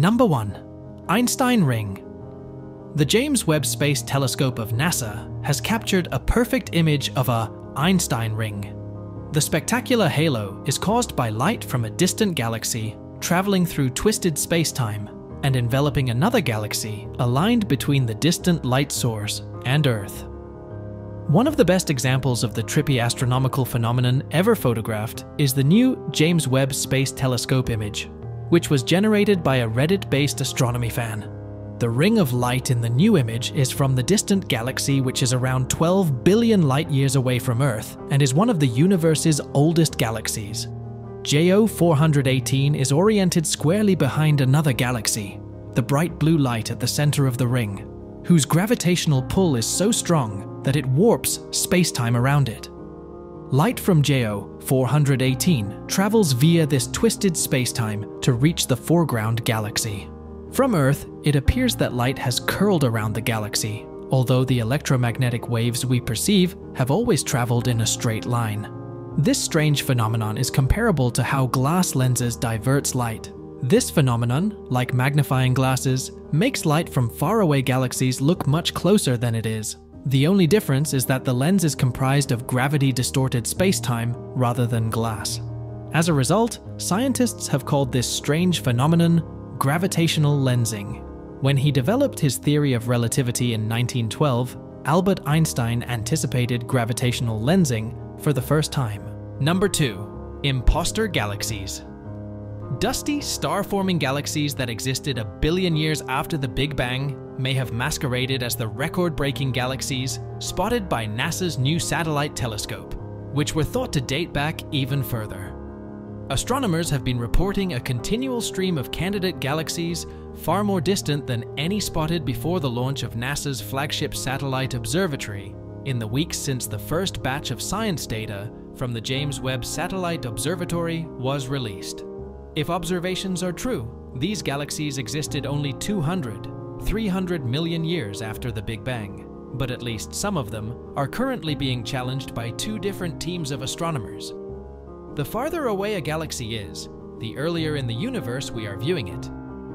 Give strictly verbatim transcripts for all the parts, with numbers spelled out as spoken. Number one. Einstein Ring. The James Webb Space Telescope of NASA has captured a perfect image of a Einstein ring. The spectacular halo is caused by light from a distant galaxy traveling through twisted spacetime and enveloping another galaxy aligned between the distant light source and Earth. One of the best examples of the trippy astronomical phenomenon ever photographed is the new James Webb Space Telescope image, which was generated by a Reddit-based astronomy fan. The ring of light in the new image is from the distant galaxy, which is around twelve billion light years away from Earth and is one of the universe's oldest galaxies. J O four eighteen is oriented squarely behind another galaxy, the bright blue light at the center of the ring, whose gravitational pull is so strong that it warps spacetime around it. Light from J O four eighteen travels via this twisted spacetime to reach the foreground galaxy. From Earth, it appears that light has curled around the galaxy, although the electromagnetic waves we perceive have always traveled in a straight line. This strange phenomenon is comparable to how glass lenses diverts light. This phenomenon, like magnifying glasses, makes light from faraway galaxies look much closer than it is. The only difference is that the lens is comprised of gravity-distorted spacetime rather than glass. As a result, scientists have called this strange phenomenon gravitational lensing. When he developed his theory of relativity in nineteen twelve, Albert Einstein anticipated gravitational lensing for the first time. Number two. Imposter galaxies. Dusty, star-forming galaxies that existed a billion years after the Big Bang may have masqueraded as the record-breaking galaxies spotted by NASA's new satellite telescope, which were thought to date back even further. Astronomers have been reporting a continual stream of candidate galaxies far more distant than any spotted before the launch of NASA's flagship satellite observatory in the weeks since the first batch of science data from the James Webb Satellite Observatory was released. If observations are true, these galaxies existed only two hundred to three hundred million years after the Big Bang, but at least some of them are currently being challenged by two different teams of astronomers. The farther away a galaxy is, the earlier in the universe we are viewing it,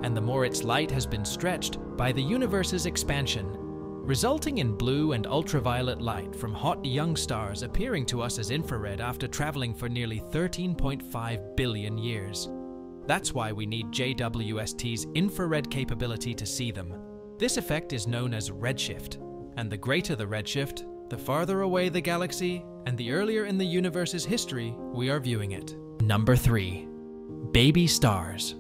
and the more its light has been stretched by the universe's expansion, resulting in blue and ultraviolet light from hot young stars appearing to us as infrared after traveling for nearly thirteen point five billion years. That's why we need J W S T's infrared capability to see them. This effect is known as redshift, and the greater the redshift, the farther away the galaxy, and the earlier in the universe's history we are viewing it. Number three. Baby stars.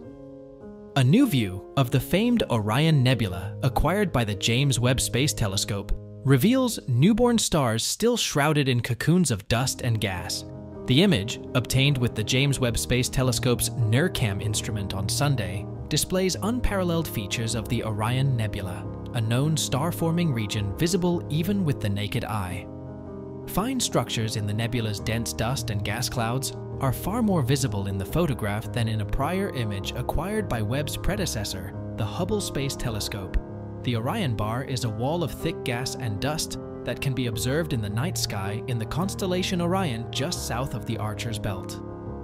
A new view of the famed Orion Nebula, acquired by the James Webb Space Telescope, reveals newborn stars still shrouded in cocoons of dust and gas. The image, obtained with the James Webb Space Telescope's NIRCam instrument on Sunday, displays unparalleled features of the Orion Nebula, a known star-forming region visible even with the naked eye. Fine structures in the nebula's dense dust and gas clouds are far more visible in the photograph than in a prior image acquired by Webb's predecessor, the Hubble Space Telescope. The Orion Bar is a wall of thick gas and dust that can be observed in the night sky in the constellation Orion just south of the Archer's Belt.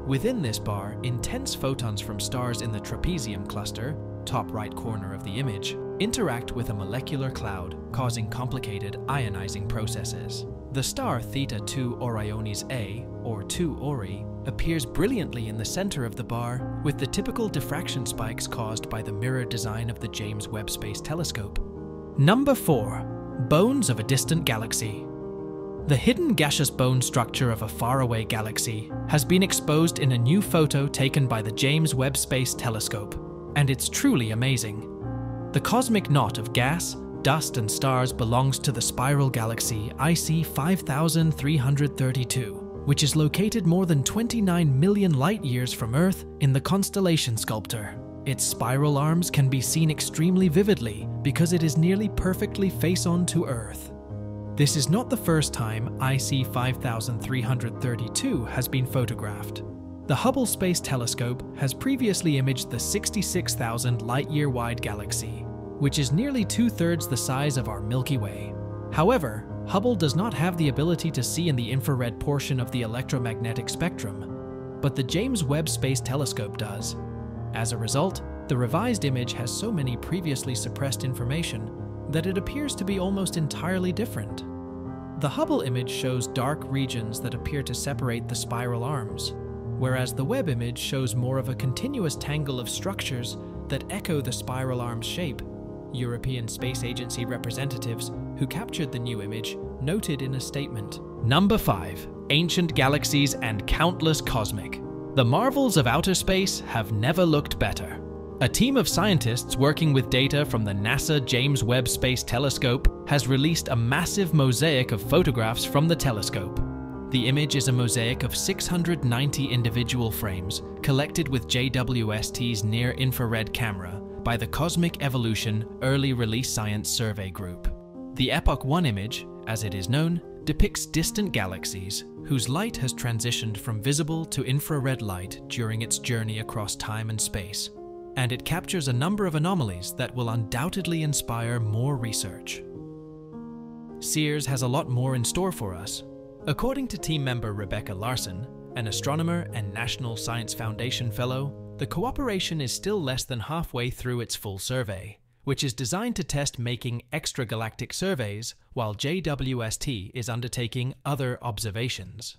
Within this bar, intense photons from stars in the trapezium cluster, top right corner of the image, interact with a molecular cloud, causing complicated ionizing processes. The star Theta two Orionis A, or two Ori, appears brilliantly in the center of the bar with the typical diffraction spikes caused by the mirror design of the James Webb Space Telescope. Number four. Bones of a distant galaxy. The hidden gaseous bone structure of a faraway galaxy has been exposed in a new photo taken by the James Webb Space Telescope, and it's truly amazing. The cosmic knot of gas, dust, and stars belongs to the spiral galaxy I C five three three two, which is located more than twenty-nine million light-years from Earth in the constellation Sculptor. Its spiral arms can be seen extremely vividly because it is nearly perfectly face-on to Earth. This is not the first time I C five three three two has been photographed. The Hubble Space Telescope has previously imaged the sixty-six thousand light-year-wide galaxy, which is nearly two-thirds the size of our Milky Way. However, Hubble does not have the ability to see in the infrared portion of the electromagnetic spectrum, but the James Webb Space Telescope does. As a result, The revised image has so many previously suppressed information that it appears to be almost entirely different. The Hubble image shows dark regions that appear to separate the spiral arms, whereas the Webb image shows more of a continuous tangle of structures that echo the spiral arm's shape. European Space Agency representatives who captured the new image noted in a statement. Number five. Ancient galaxies and countless cosmic. The marvels of outer space have never looked better. A team of scientists working with data from the NASA James Webb Space Telescope has released a massive mosaic of photographs from the telescope. The image is a mosaic of six hundred ninety individual frames collected with J W S T's near-infrared camera by the Cosmic Evolution Early Release Science Survey Group. The Epoch one image, as it is known, depicts distant galaxies whose light has transitioned from visible to infrared light during its journey across time and space, and it captures a number of anomalies that will undoubtedly inspire more research. Sears has a lot more in store for us. According to team member Rebecca Larson, an astronomer and National Science Foundation fellow, the cooperation is still less than halfway through its full survey, which is designed to test making extragalactic surveys while J W S T is undertaking other observations.